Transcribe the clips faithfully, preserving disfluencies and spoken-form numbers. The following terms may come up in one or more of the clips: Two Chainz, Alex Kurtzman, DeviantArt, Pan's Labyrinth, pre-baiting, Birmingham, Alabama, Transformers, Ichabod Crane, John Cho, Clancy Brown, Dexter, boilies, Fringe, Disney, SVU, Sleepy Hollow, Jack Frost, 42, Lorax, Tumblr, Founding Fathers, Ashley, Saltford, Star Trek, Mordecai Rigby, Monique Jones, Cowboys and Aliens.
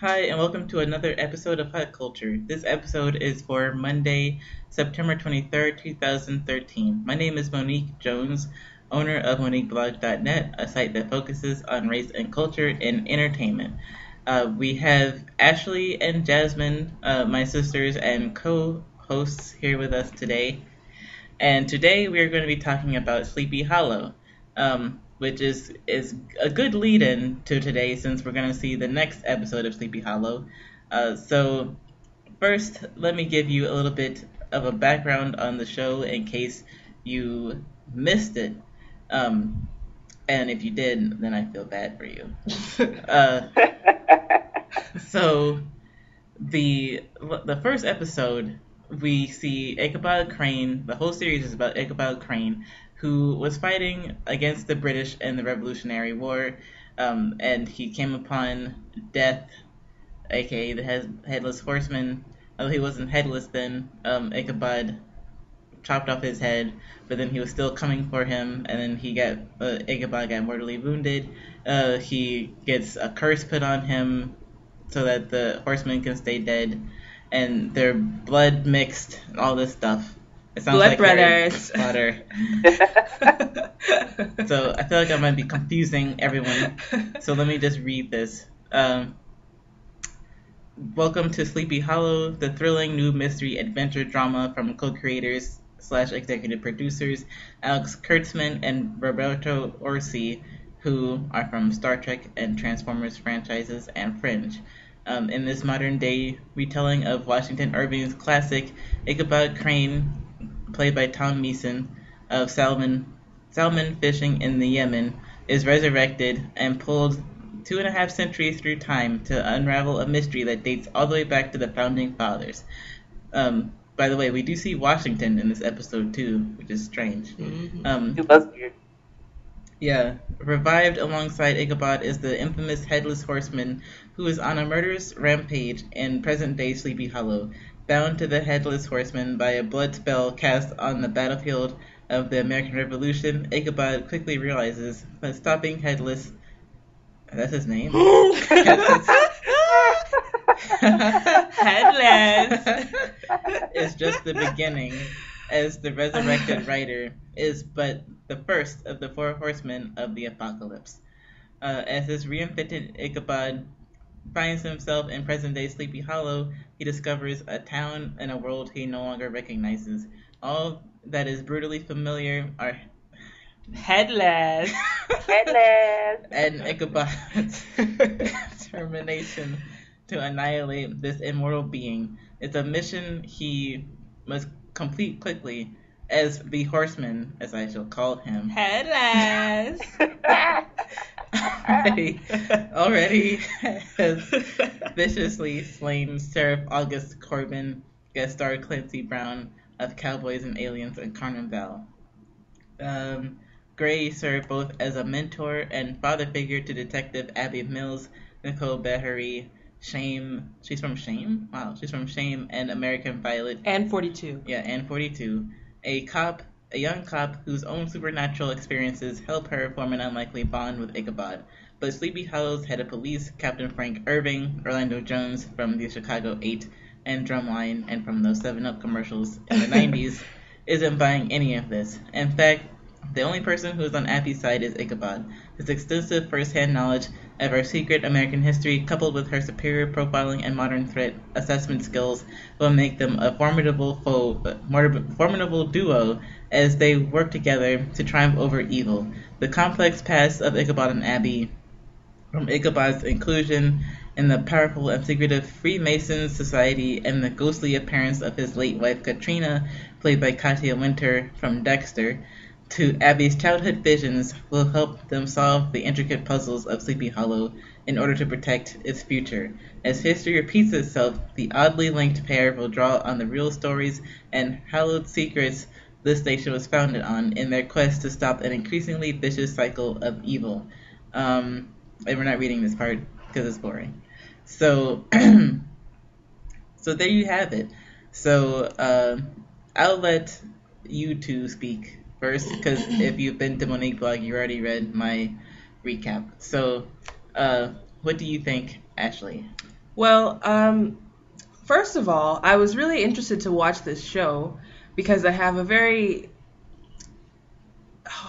Hi, and welcome to another episode of Hot Culture. This episode is for Monday, September twenty-third, two thousand thirteen. My name is Monique Jones, owner of monique blog dot net, a site that focuses on race and culture and entertainment. Uh, we have Ashley and Jasmine, uh, my sisters and co-hosts, here with us today. And today we are going to be talking about Sleepy Hollow, um, which is, is a good lead-in to today since we're going to see the next episode of Sleepy Hollow. Uh, so first, let me give you a little bit of a background on the show in case you missed it. Um, and if you did, then I feel bad for you. uh, so the the first episode, we see Ichabod Crane. The whole series is about Ichabod Crane, who was fighting against the British in the Revolutionary War, um, and he came upon Death, aka the head- Headless Horseman. Although he wasn't headless then, um, Ichabod chopped off his head, but then he was still coming for him, and then he got uh, Ichabod got mortally wounded. Uh, he gets a curse put on him so that the horseman can stay dead, and their blood mixed, and all this stuff. It sounds Blood like Brothers. So I feel like I might be confusing everyone. So let me just read this. Um, Welcome to Sleepy Hollow, the thrilling new mystery adventure drama from co-creators slash executive producers Alex Kurtzman and Roberto Orci, who are from Star Trek and Transformers franchises and Fringe. Um, in this modern-day retelling of Washington Irving's classic, Ichabod Crane, played by Tom Meeson, of Salmon Salmon Fishing in the Yemen, is resurrected and pulled two and a half centuries through time to unravel a mystery that dates all the way back to the Founding Fathers. Um, by the way, we do see Washington in this episode too, which is strange. Mm-hmm. Um, it was weird. Yeah. Revived alongside Ichabod is the infamous Headless Horseman, who is on a murderous rampage in present-day Sleepy Hollow, bound to the Headless Horseman by a blood spell cast on the battlefield of the American Revolution. Ichabod quickly realizes that stopping Headless... That's his name? Headless... Headless! ...is just the beginning, as the resurrected rider is but the first of the four horsemen of the apocalypse. Uh, as this reinvented Ichabod finds himself in present-day Sleepy Hollow, he discovers a town and a world he no longer recognizes. All that is brutally familiar are headless, headless, and Ichabod's determination to annihilate this immortal being. It's a mission he must complete quickly, as the horseman, as I shall call him, headless, already, already has viciously slain Sheriff August Corbin, guest star Clancy Brown of Cowboys and Aliens and Carnivale. Um, Gray served both as a mentor and father figure to Detective Abby Mills, Nicole Beharie, Shame. She's from Shame? Wow, she's from Shame and American Violet. And forty-two. Yeah, and forty-two. A cop, a young cop whose own supernatural experiences help her form an unlikely bond with Ichabod. But Sleepy Hollow's head of police, Captain Frank Irving, Orlando Jones from the Chicago eight and Drumline and from those seven up commercials in the nineties, isn't buying any of this. In fact, the only person who is on Abby's side is Ichabod. His extensive first-hand knowledge of our secret American history, coupled with her superior profiling and modern threat assessment skills, will make them a formidable foe, formidable duo as they work together to triumph over evil. The complex past of Ichabod and Abby, from Ichabod's inclusion in the powerful and secretive Freemason Society and the ghostly appearance of his late wife Katrina, played by Katya Winter from Dexter, to Abby's childhood visions will help them solve the intricate puzzles of Sleepy Hollow in order to protect its future. As history repeats itself, the oddly linked pair will draw on the real stories and hallowed secrets this nation was founded on in their quest to stop an increasingly vicious cycle of evil. Um, and we're not reading this part because it's boring. So, so there you have it. So uh, I'll let you two speak first, because if you've been to Monique Blog, you already read my recap. So, uh, what do you think, Ashley? Well, um, first of all, I was really interested to watch this show because I have a very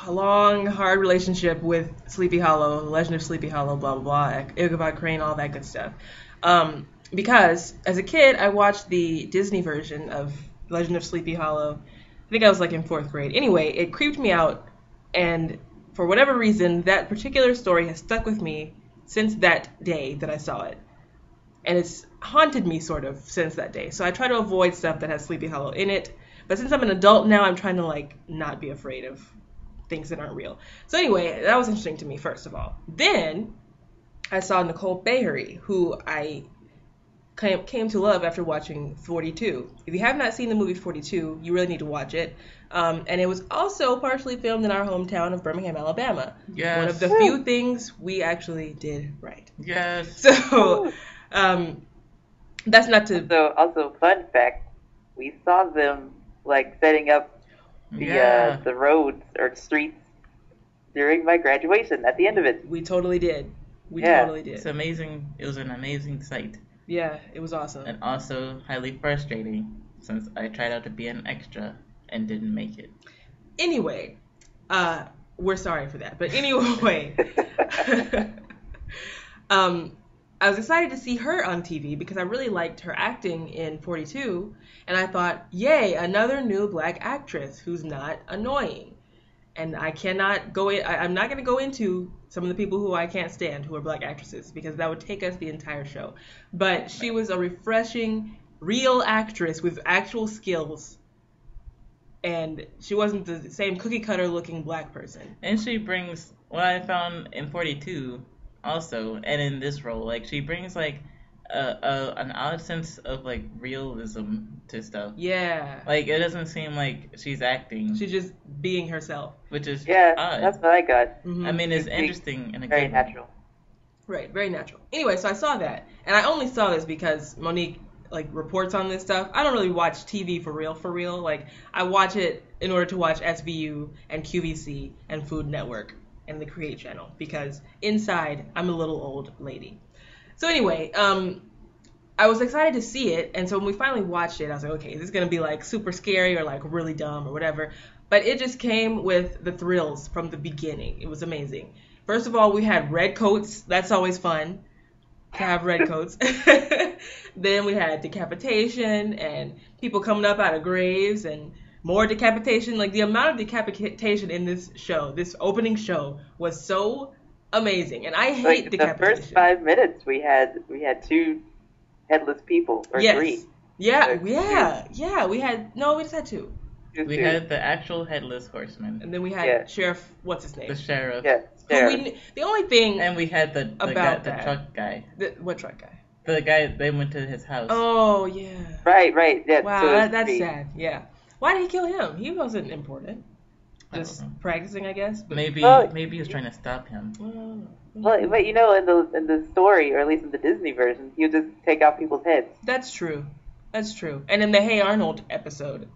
long, hard relationship with Sleepy Hollow, Legend of Sleepy Hollow, blah, blah, blah, Ichabod Crane, all that good stuff. Um, because as a kid, I watched the Disney version of Legend of Sleepy Hollow. I think I was like in fourth grade. Anyway, it creeped me out, and for whatever reason, that particular story has stuck with me since that day that I saw it. And it's haunted me sort of since that day. So I try to avoid stuff that has Sleepy Hollow in it. But since I'm an adult now, I'm trying to like not be afraid of things that aren't real. So anyway, that was interesting to me, first of all. Then I saw Nicole Beharie, who I came to love after watching forty-two. If you have not seen the movie forty-two, you really need to watch it. Um, and it was also partially filmed in our hometown of Birmingham, Alabama. Yes. One of the few things we actually did right. Yes. So um, that's not to... Also, also, fun fact, we saw them like setting up the yeah. uh, the roads or streets during my graduation at the end of it. We totally did. We yeah. totally did. It's amazing. It was an amazing sight. Yeah, it was awesome. And also highly frustrating since I tried out to be an extra and didn't make it. Anyway, uh, we're sorry for that. But anyway, um, I was excited to see her on T V because I really liked her acting in forty-two. And I thought, yay, another new black actress who's not annoying. And I cannot go in, I, I'm not going to go into some of the people who I can't stand who are black actresses because that would take us the entire show. But she was a refreshing, real actress with actual skills. And she wasn't the same cookie cutter looking black person. And she brings what I found in forty-two also, and in this role, like she brings like a, a an odd sense of like realism to stuff. Yeah. Like it doesn't seem like she's acting. She's just being herself, which is yeah. odd. That's what I got. Mm-hmm. I mean, it's, it's interesting and very natural. Right, very natural. Anyway, so I saw that, and I only saw this because Monique like reports on this stuff. I don't really watch T V for real, for real. Like I watch it in order to watch S V U and Q V C and Food Network and the Create channel because inside I'm a little old lady. So anyway, um, I was excited to see it, and so when we finally watched it, I was like, okay, is this going to be like super scary or like really dumb or whatever? But it just came with the thrills from the beginning. It was amazing. First of all, we had red coats. That's always fun to have red coats. Then we had decapitation and people coming up out of graves and more decapitation. Like the amount of decapitation in this show, this opening show, was so amazing, and I hate like decapitation. The first five minutes, we had we had two headless people, or yes. three. Yeah, so, yeah, two. yeah. We had no, we just had two. Just we two. had the actual headless horseman, and then we had yeah. Sheriff. What's his name? The sheriff. Yeah. Sheriff. Who we, the only thing. And we had the, the about guy, the truck guy. The, what truck guy? The guy they went to his house. Oh yeah. Right, right. Yeah. Wow, so that, that's three. sad. Yeah. Why did he kill him? He wasn't important. Just practicing, I guess. But maybe, well, maybe he was trying to stop him. Well, but you know, in the in the story, or at least in the Disney version, you just take out people's heads. That's true. That's true. And in the Hey Arnold episode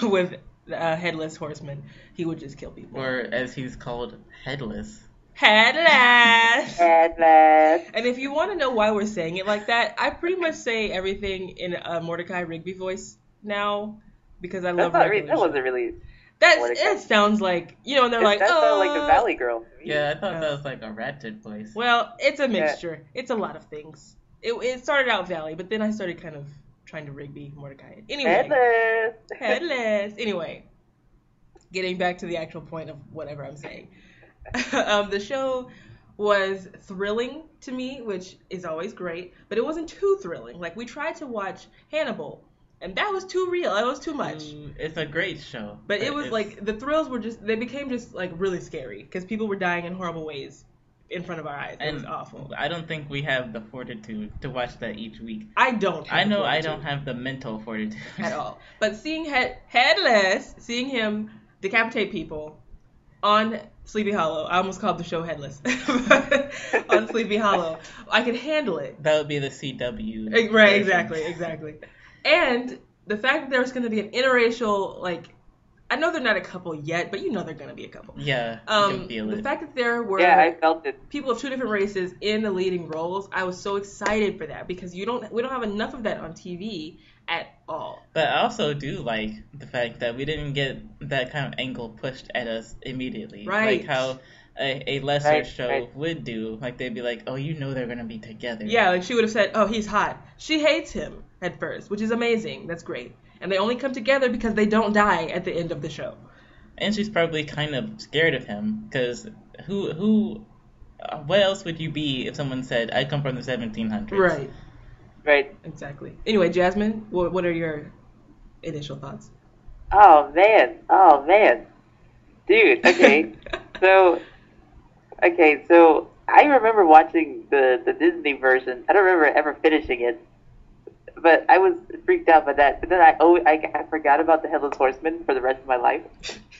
with uh, Headless Horseman, he would just kill people. Or as he's called, Headless. Headless. Headless. And if you want to know why we're saying it like that, I pretty much say everything in a Mordecai Rigby voice now. Because I love regulation. Really, that wasn't really. That's it. Sounds like you know. And they're it, like, that oh, like the Valley Girl. Yeah, I thought uh, that was like a ratchet voice. Well, it's a mixture. Yeah. It's a lot of things. It it started out Valley, but then I started kind of trying to Rigby Mordecai. Anyway, headless, headless. Anyway, getting back to the actual point of whatever I'm saying. um, the show was thrilling to me, which is always great, but it wasn't too thrilling. Like we tried to watch Hannibal. And that was too real. That was too much. It's a great show. But, but it was it's... like, the thrills were just, they became just like really scary because people were dying in horrible ways in front of our eyes. And it was awful. I don't think we have the fortitude to watch that each week. I don't. Have I know fortitude. I don't have the mental fortitude. At all. But seeing head, Headless, seeing him decapitate people on Sleepy Hollow. I almost called the show Headless. On Sleepy Hollow. I could handle it. That would be the C W. Right, version. exactly, exactly. And the fact that there was going to be an interracial, like, I know they're not a couple yet, but you know they're going to be a couple. Yeah, um, you can feel it. The fact that there were yeah, I felt it. people of two different races in the leading roles, I was so excited for that because you don't we don't have enough of that on T V at all. But I also do like the fact that we didn't get that kind of angle pushed at us immediately. Right. Like how a, a lesser right, show right. would do. Like they'd be like, oh, you know they're going to be together. Yeah, like she would have said, oh, he's hot. She hates him at first, which is amazing. That's great. And they only come together because they don't die at the end of the show. And she's probably kind of scared of him, because who, who, uh, what else would you be if someone said, I come from the seventeen hundreds? Right. Right. Exactly. Anyway, Jasmine, what, what are your initial thoughts? Oh, man. Oh, man. Dude, okay. so, okay, so I remember watching the, the Disney version. I don't remember ever finishing it. But I was freaked out by that. But then I always, I, I forgot about the Headless Horseman for the rest of my life.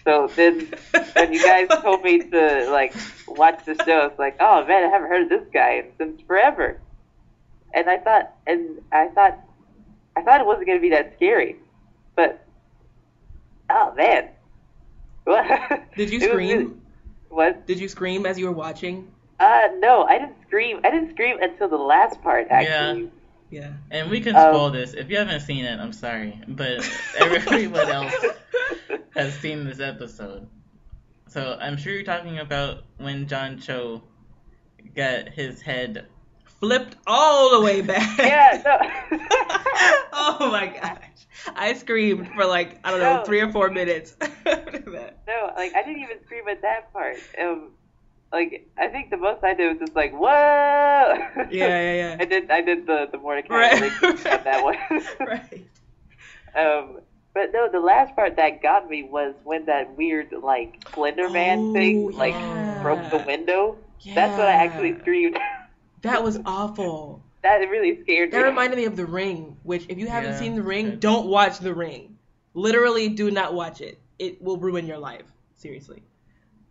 So then when you guys told me to, like, watch the show, it's like, oh, man, I haven't heard of this guy since forever. And I thought, and I thought, I thought it wasn't going to be that scary. But, oh, man. Did you scream? Really, what? Did you scream as you were watching? Uh, no, I didn't scream. I didn't scream until the last part, actually. Yeah. Yeah, and we can spoil um, this. If you haven't seen it, I'm sorry, but everyone else has seen this episode. So I'm sure you're talking about when John Cho got his head flipped all the way back. Yeah, no. Oh my gosh, I screamed for like I don't know no. three or four minutes. No, like I didn't even scream at that part. Um, Like, I think the most I did was just like, whoa! Yeah, yeah, yeah. I did, I did the, the Mordecai right. on that one. Right. Um, but no, the last part that got me was when that weird, like, Slenderman oh, thing, like, yeah. broke the window. Yeah. That's when I actually screamed. That was awful. That really scared that me. That reminded me of The Ring, which, if you haven't yeah, seen The Ring, good. don't watch The Ring. Literally, do not watch it. It will ruin your life. Seriously.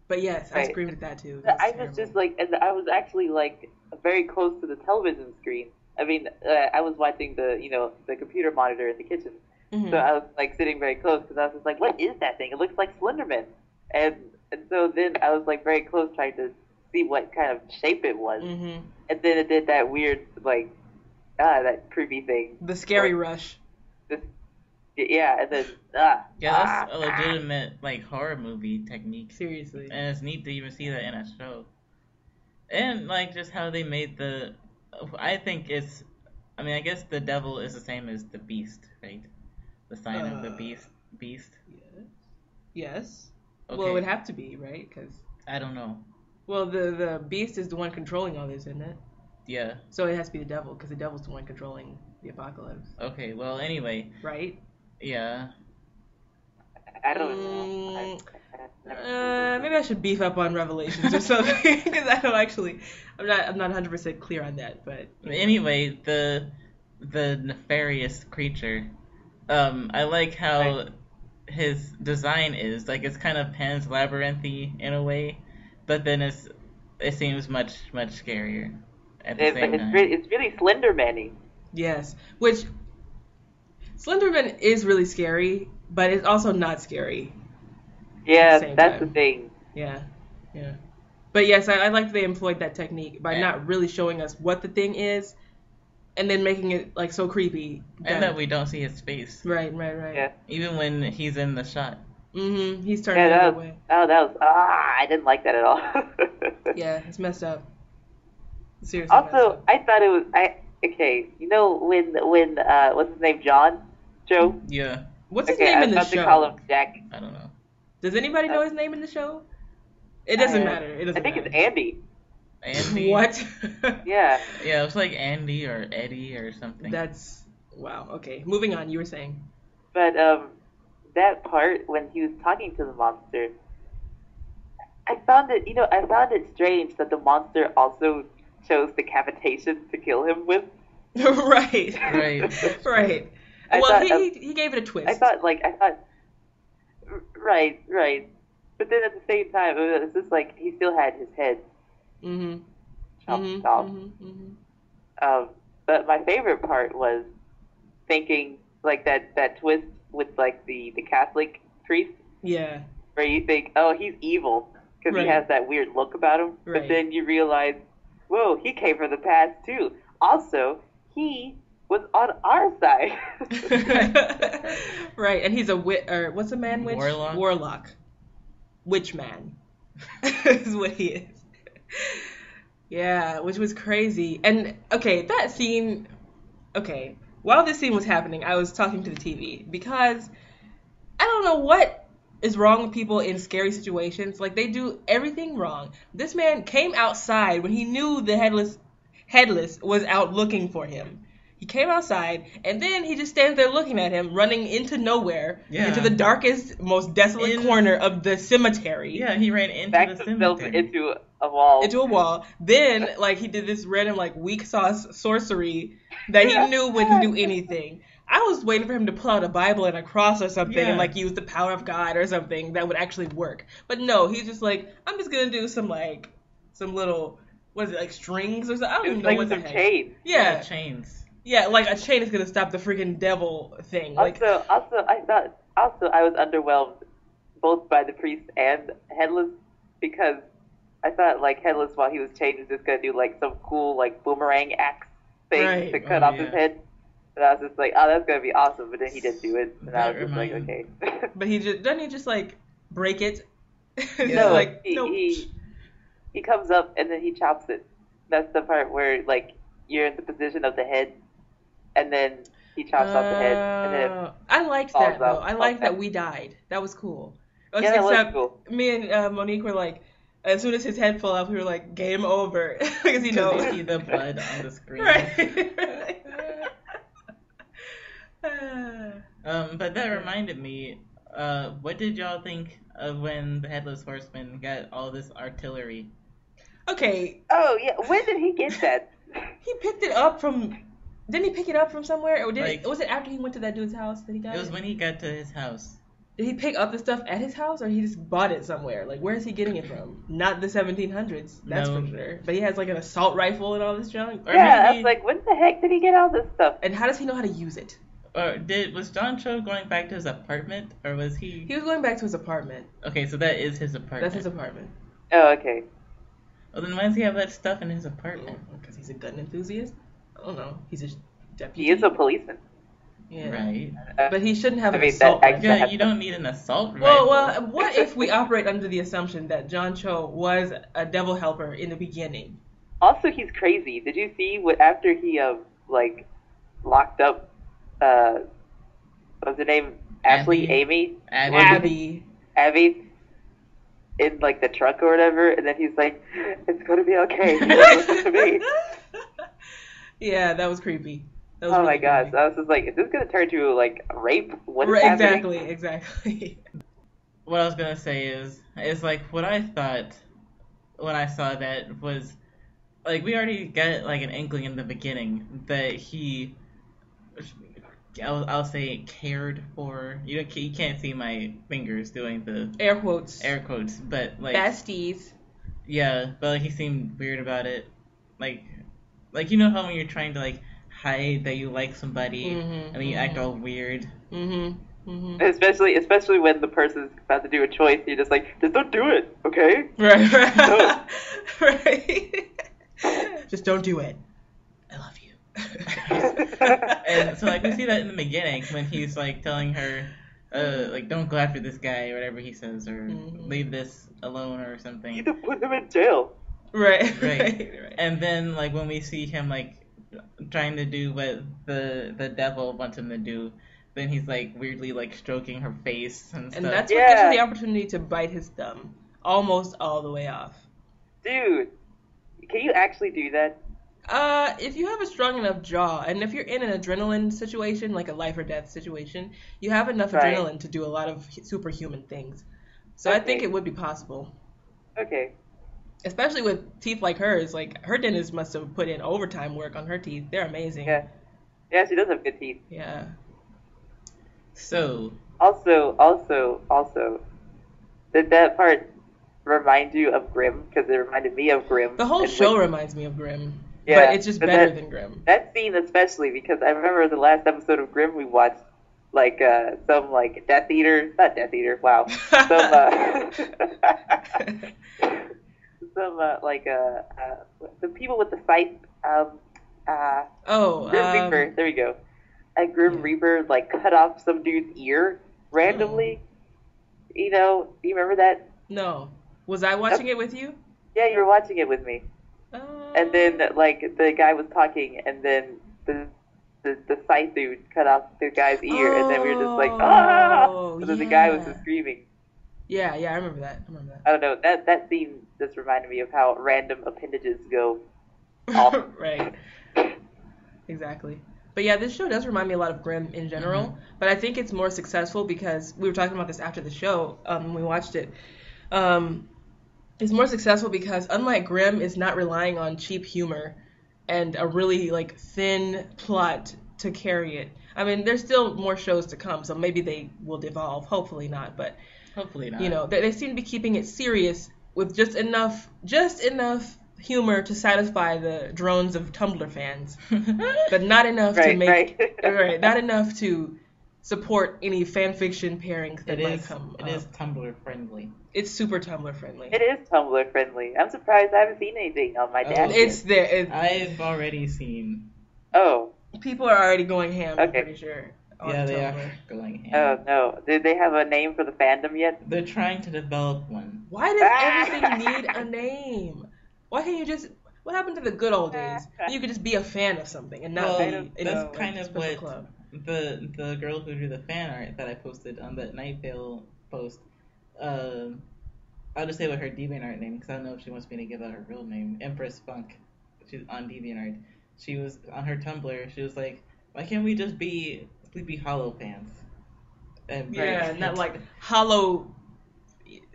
But yes, right. I screamed at that too. That's I was terrible. just like, and I was actually like very close to the television screen. I mean, uh, I was watching the, you know, the computer monitor in the kitchen. Mm-hmm. So I was like sitting very close because I was just like, what is that thing? It looks like Slenderman. And and so then I was like very close trying to see what kind of shape it was. Mm-hmm. And then it did that weird, like, ah, that creepy thing. The scary like, rush. This, Yeah, and then, ah. Yeah, that's ah, a legitimate, like, horror movie technique. Seriously. And it's neat to even see that in a show. And, like, just how they made the, I think it's, I mean, I guess the devil is the same as the beast, right? The sign uh, of the beast. Beast? Yes. Yes. Okay. Well, it would have to be, right? Cause, I don't know. Well, the, the beast is the one controlling all this, isn't it? Yeah. So it has to be the devil, because the devil's the one controlling the apocalypse. Okay, well, anyway. Right? Yeah. I don't know. Uh, maybe I should beef up on Revelations or something because I don't actually. I'm not. I'm not one hundred percent clear on that. But anyway, the the nefarious creature. Um, I like how right. his design is. Like it's kind of Pan's Labyrinthy in a way, but then it's it seems much much scarier at the it, same it's time. Re- it's really Slenderman-y. Yes, which. Slenderman is really scary, but it's also not scary. Yeah, the that's time. the thing. Yeah, yeah. But yes, I, I like they employed that technique by yeah. not really showing us what the thing is, and then making it like so creepy. That... And that we don't see his face. Right, right, right. Yeah. Even when he's in the shot. Mm-hmm. He's turning yeah, that was, away. Oh, that was ah! I didn't like that at all. Yeah, it's messed up. Seriously. Also, up. I thought it was I. Okay, you know when when uh what's his name, John? Joe? Yeah. What's his okay, name in the show? I was about to call him Jack. I don't know. Does anybody know uh, his name in the show? It doesn't uh, matter. It doesn't I think matter. It's Andy. Andy? What? Yeah. Yeah, it was like Andy or Eddie or something. That's wow. Okay, moving on. You were saying. But um, that part when he was talking to the monster, I found it. You know, I found it strange that the monster also chose decapitation to kill him with. Right. Right. Right. I well, thought, he he gave it a twist. I thought, like, I thought, right, right. But then at the same time, it was just like, he still had his head. Mm-hmm. Chopped mm-hmm, off. Mm-hmm, mm-hmm. Um, but my favorite part was thinking, like, that, that twist with, like, the, the Catholic priest. Yeah. Where you think, oh, he's evil because right. he has that weird look about him. Right. But then you realize, whoa, he came from the past too. Also, he was on our side. Right, and he's a witch, or what's a man witch? Warlock. Warlock. Witch man is what he is. Yeah, which was crazy. And, okay, that scene, okay, while this scene was happening, I was talking to the T V because I don't know what is wrong with people in scary situations. Like, they do everything wrong. This man came outside when he knew the headless headless was out looking for him. He came outside, and then he just stands there looking at him, running into nowhere, yeah. into the darkest, most desolate in, corner of the cemetery. Yeah, he ran into Back the cemetery. Into a wall. Into a wall. Then, like, he did this random, like, weak sauce sorcery that he yeah. knew wouldn't do anything. I was waiting for him to pull out a Bible and a cross or something yeah. and, like, use the power of God or something that would actually work. But no, he's just like, I'm just gonna do some, like, some little, what is it, like, strings or something? I don't even know like what the heck. Chains. Yeah. yeah, chains. Yeah, like a chain is gonna stop the freaking devil thing. Like, also, also, I thought, also, I was underwhelmed both by the priest and Headless because I thought like Headless while he was chained was just gonna do like some cool like boomerang axe thing right. to cut oh, off yeah. his head, and I was just like, oh, that's gonna be awesome, but then he didn't do it, and that I was just like, okay. But he just doesn't he just like break it? No, like, he, nope. he he comes up and then he chops it. That's the part where like you're in the position of the head. And then he chops uh, off the head. And then it I liked that, though. I liked that we died. That was cool. Was, yeah, that was cool. Me and uh, Monique were like, as soon as his head fell off, we were like, game over. Because you know, you see the blood on the screen. Right. um, but that reminded me, uh, what did y'all think of when the Headless Horseman got all this artillery? Okay. Oh, yeah. When did he get that? He picked it up from... Didn't he pick it up from somewhere? Or did like, he, was it after he went to that dude's house that he got it? It was when he got to his house. Did he pick up the stuff at his house, or he just bought it somewhere? Like, where is he getting it from? Not the seventeen hundreds, that's no. for sure. But he has, like, an assault rifle and all this junk. Or yeah, maybe, I was like, when the heck did he get all this stuff? And how does he know how to use it? Or did was John Cho going back to his apartment, or was he... He was going back to his apartment. Okay, so that is his apartment. That's his apartment. Oh, okay. Well, then why does he have that stuff in his apartment? Because he's a gun enthusiast? I don't know. He's a deputy. He is a policeman. Yeah. Right. Uh, but he shouldn't have I an mean, assault rifle. Yeah, you don't need an assault rifle. Well, well, what if we operate under the assumption that John Cho was a devil helper in the beginning? Also, he's crazy. Did you see what after he, uh, like, locked up, uh, what was her name? Ashley? Amy? Abby. Abby. Abby. In, like, the truck or whatever. And then he's like, it's going to be okay. Listen to me. Yeah, that was creepy. That was oh really my gosh, creepy. I was just like, is this gonna turn to like rape? What is right, exactly, happening? Exactly, exactly. What I was gonna say is, is like what I thought when I saw that was like we already got like an inkling in the beginning that he, I'll, I'll say cared for. You don't, you can't see my fingers doing the air quotes, air quotes, but like besties. Yeah, but like he seemed weird about it, like. Like, you know how when you're trying to, like, hide that you like somebody, mm-hmm, and then you mm-hmm. act all weird? Mm-hmm, mm-hmm. Especially especially when the person's about to do a choice, you're just like, just don't do it, okay? Right, right. No. Right. Just don't do it. I love you. And so, like, we see that in the beginning when he's, like, telling her, uh, like, don't go after this guy or whatever he says, or mm-hmm. leave this alone or something. You don't put him in jail. Right, right, right. And then, like, when we see him, like, trying to do what the the devil wants him to do, then he's, like, weirdly, like, stroking her face and, and stuff. And that's what yeah. gives him the opportunity to bite his thumb almost all the way off. Dude, can you actually do that? Uh, if you have a strong enough jaw, and if you're in an adrenaline situation, like a life or death situation, you have enough right. adrenaline to do a lot of superhuman things. So okay. I think it would be possible. Okay. Especially with teeth like hers, like her dentist must have put in overtime work on her teeth. They're amazing. Yeah, yeah, she does have good teeth. Yeah. So. Also, also, also, did that part remind you of Grimm? Because it reminded me of Grimm. The whole and show when, reminds me of Grimm. Yeah, but it's just better that, than Grimm. That scene especially, because I remember the last episode of Grimm we watched, like uh, some like Death Eater, not Death Eater, wow, some uh, some uh, like uh, uh, the people with the scythe. Um, uh, oh, Grim um, Reaper. There we go. A Grim Reaper like cut off some dude's ear randomly. Oh. You know, do you remember that? No. Was I watching oh. it with you? Yeah, you were watching it with me. Uh... And then like the guy was talking, and then the the, the scythe dude cut off the guy's ear, oh, and then we were just like, ah! And then yeah. the guy was just screaming. Yeah, yeah, I remember that. I remember that. I don't know. That that scene just reminded me of how random appendages go off. Right. Exactly. But yeah, this show does remind me a lot of Grimm in general, mm-hmm. but I think it's more successful because we were talking about this after the show um, when we watched it. Um, it's more successful because unlike Grimm, it's not relying on cheap humor and a really like thin plot to carry it. I mean, there's still more shows to come, so maybe they will devolve. Hopefully not, but hopefully not. You know, they, they seem to be keeping it serious with just enough, just enough. humor to satisfy the drones of Tumblr fans, but not enough right, to make right. right, not enough to support any fan fiction pairings that it might is, come. It up. Is Tumblr friendly. It's super Tumblr friendly. It is Tumblr friendly. I'm surprised I haven't seen anything on my oh, dad. It's there. It's, I've already seen. Oh, people are already going ham. Okay. I'm pretty sure. On yeah, Tumblr. They are going ham. Oh no, did they have a name for the fandom yet? They're trying to develop one. Why does everything need a name? Why can't you just... What happened to the good old days? You could just be a fan of something and not well, be... That's know, kind like, of what club. the the girl who drew the fan art that I posted on that Night Vale post. Uh, I'll just say what her DeviantArt name, because I don't know if she wants me to give out her real name. Empress Funk. She's on DeviantArt. She was on her Tumblr. She was like, why can't we just be Sleepy Hollow fans? And yeah, not like Hollow...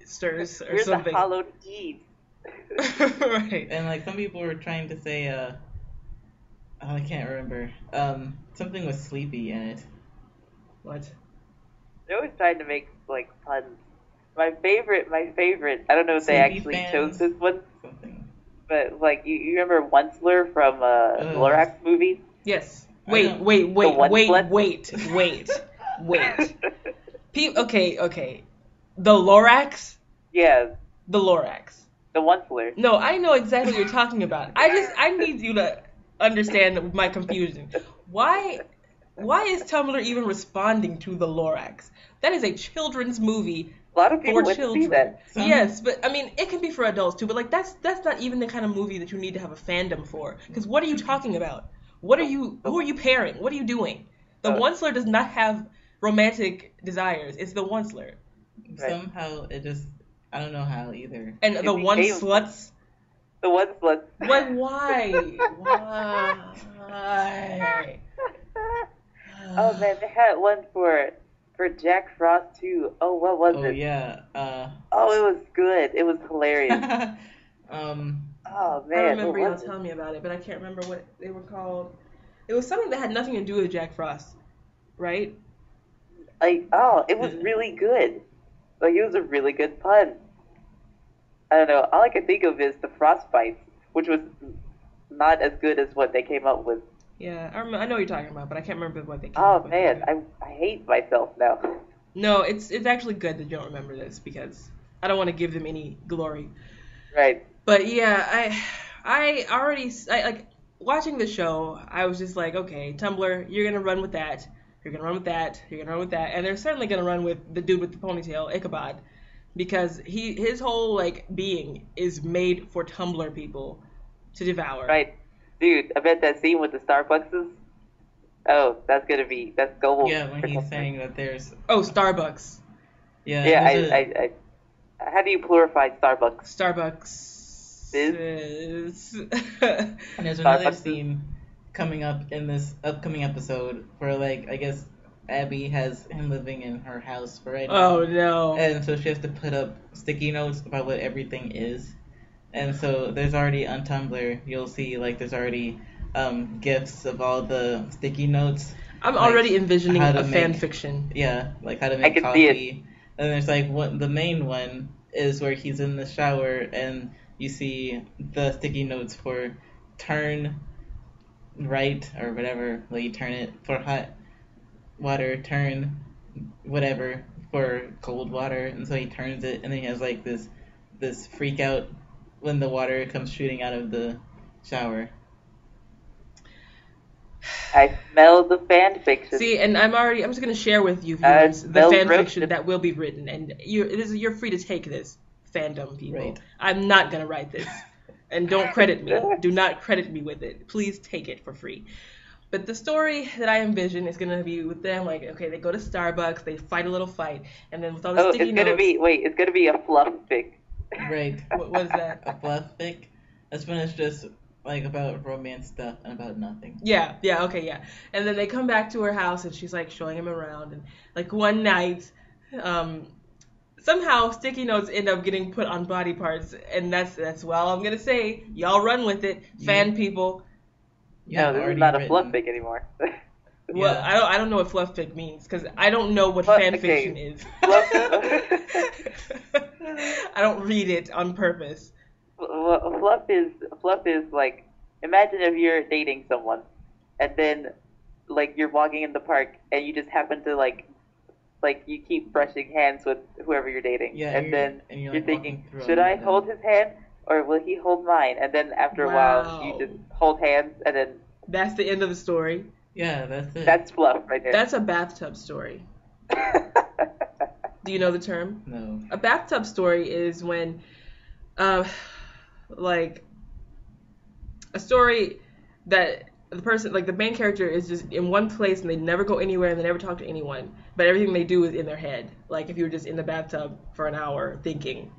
Stirs or Here's something. Here's a Hollowed Eve. Right, and like some people were trying to say, uh, oh, I can't remember, um, something with sleepy in it. What? They always tried to make like puns. My favorite, my favorite. I don't know if sleepy they actually fans. chose this one, something. But like you, you remember Onceler from uh, uh, the Lorax movie? Yes. Wait, wait, wait, wait, wait, wait, wait, wait. Pe- okay, okay. The Lorax. Yes. Yeah. The Lorax. The Onceler. No, I know exactly what you're talking about. I just, I need you to understand my confusion. Why, why is Tumblr even responding to the Lorax? That is a children's movie for children. A lot of people wouldn't see that. So. Yes, but I mean, it can be for adults too. But like, that's that's not even the kind of movie that you need to have a fandom for. Because what are you talking about? What are you? Who are you pairing? What are you doing? The oh. Onceler does not have romantic desires. It's the Onceler. Right. Somehow it just. I don't know how either. And it the one sluts? The one sluts. What? Why? Why? Why? Oh, man, they had one for for Jack Frost, too. Oh, what was oh, it? Oh, yeah. Uh, oh, it was good. It was hilarious. um, oh, man. I remember you telling me about it, but I can't remember what they were called. It was something that had nothing to do with Jack Frost, right? Like, oh, it was really good. Like, it was a really good pun. I don't know. All I can think of is the frostbites, which was not as good as what they came up with. Yeah, I, rem- I know what you're talking about, but I can't remember what they came oh, up with. Oh, man. I, I hate myself now. No, it's it's actually good that you don't remember this, because I don't want to give them any glory. Right. But, yeah, I I already... I, like, watching the show, I was just like, okay, Tumblr, you're going to run with that. You're going to run with that. You're going to run with that. And they're certainly going to run with the dude with the ponytail, Ichabod, because he his whole, like, being is made for Tumblr people to devour. Right. Dude, I bet that scene with the Starbucks, oh, that's going to be, that's gold. Yeah, when he's saying that there's... Oh, Starbucks. Yeah. Yeah, I, a... I, I, I, how do you plurify Starbucks? Starbucks. Is... And there's another scene... coming up in this upcoming episode where, like, I guess Abby has him living in her house for right now. Oh, no. And so she has to put up sticky notes about what everything is. And so there's already on Tumblr, you'll see, like, there's already um, GIFs of all the sticky notes. I'm like, already envisioning a make, fan fiction. Yeah, like how to make I can coffee. See it. And there's, like, what the main one is where he's in the shower and you see the sticky notes for turn... right or whatever, like you turn it for hot water turn whatever for cold water, and so he turns it, and then he has like this this freak out when the water comes shooting out of the shower. I smell the fanfiction. See, and I'm already I'm just gonna share with you viewers uh, the fanfiction that will be written, and you this is you're free to take this, fandom people. Right. I'm not gonna write this. And don't credit me. Do not credit me with it. Please take it for free. But the story that I envision is going to be with them, like, okay, they go to Starbucks, they fight a little fight, and then with all the oh, sticky it's gonna notes... Be, wait, it's going to be a fluff fic. Right. What was that? A fluff fic? That's when it's just, like, about romance stuff and about nothing. Yeah, yeah, okay, yeah. And then they come back to her house, and she's, like, showing him around. And, like, one night, um... somehow sticky notes end up getting put on body parts, and that's that's well I'm gonna say. Y'all run with it, fan you, people. You no, this is not written. A fluff fic anymore. Well, yeah. I don't I don't know what fluff fic means because I don't know what fluff, fan fiction okay. is. I don't read it on purpose. Well, fluff is fluff is like, imagine if you're dating someone, and then like you're walking in the park and you just happen to like. Like, you keep brushing hands with whoever you're dating. Yeah, and you're, then and you're, you're like thinking, should I them. hold his hand or will he hold mine? And then after wow. a while, you just hold hands and then... That's the end of the story. Yeah, that's it. That's fluff right there. That's a bathtub story. Do you know the term? No. A bathtub story is when, uh, like, a story that... the person, like the main character is just in one place and they never go anywhere and they never talk to anyone, but everything they do is in their head. Like if you were just in the bathtub for an hour thinking.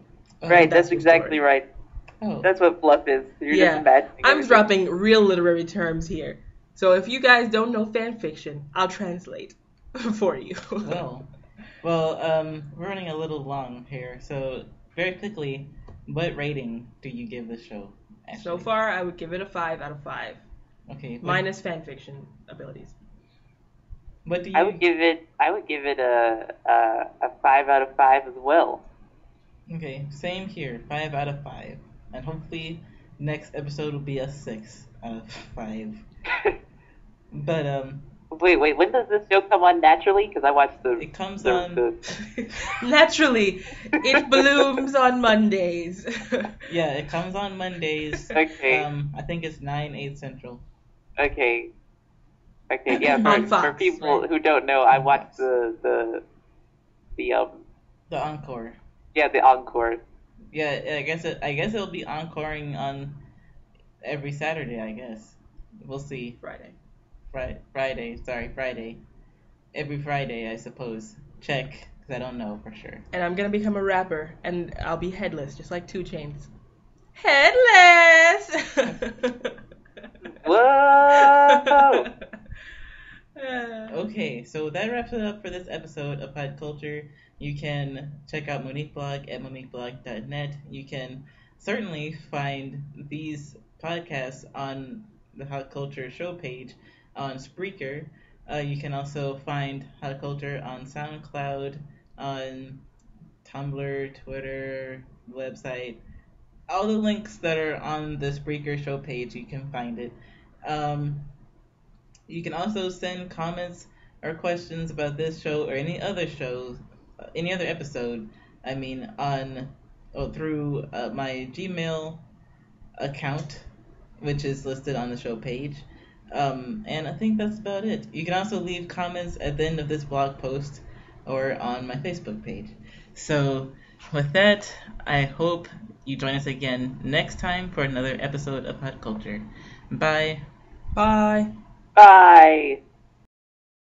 Oh, right, that's, that's exactly story. right. Oh. That's what fluff is. You're yeah. just imagining I'm everything. dropping real literary terms here. So if you guys don't know fan fiction, I'll translate for you. well, well, um, we're running a little long here, so very quickly, what rating do you give the show? Ashley? So far, I would give it a five out of five. Okay. Minus fanfiction abilities. What do you? I would give it. I would give it a, a a five out of five as well. Okay, same here. Five out of five, and hopefully next episode will be a six out of five. But um. Wait, wait. When does this show come on naturally? Because I watched the. It comes the, on the... naturally. It blooms on Mondays. Yeah, it comes on Mondays. Okay. Um, I think it's nine eight central. Okay. Okay, yeah, for, Fox, for people right? who don't know, I watched the, the, the, um... The Encore. Yeah, the Encore. Yeah, I guess it, I guess it'll be encoring on every Saturday, I guess. We'll see. Friday. Fri- Friday, sorry, Friday. Every Friday, I suppose. Check, because I don't know for sure. And I'm going to become a rapper, and I'll be headless, just like two Chainz. Headless! Whoa! Okay, so that wraps it up for this episode of Hot Culture. You can check out Monique Blog at monique blog dot net. You can certainly find these podcasts on the Hot Culture show page on Spreaker. Uh, you can also find Hot Culture on SoundCloud, on Tumblr, Twitter, website. All the links that are on the Spreaker show page, you can find it. Um, you can also send comments or questions about this show or any other shows, uh, any other episode, I mean, on oh, through uh, my Gmail account, which is listed on the show page. Um, and I think that's about it. You can also leave comments at the end of this blog post or on my Facebook page. So with that, I hope you join us again next time for another episode of Hot Culture. Bye. Bye. Bye.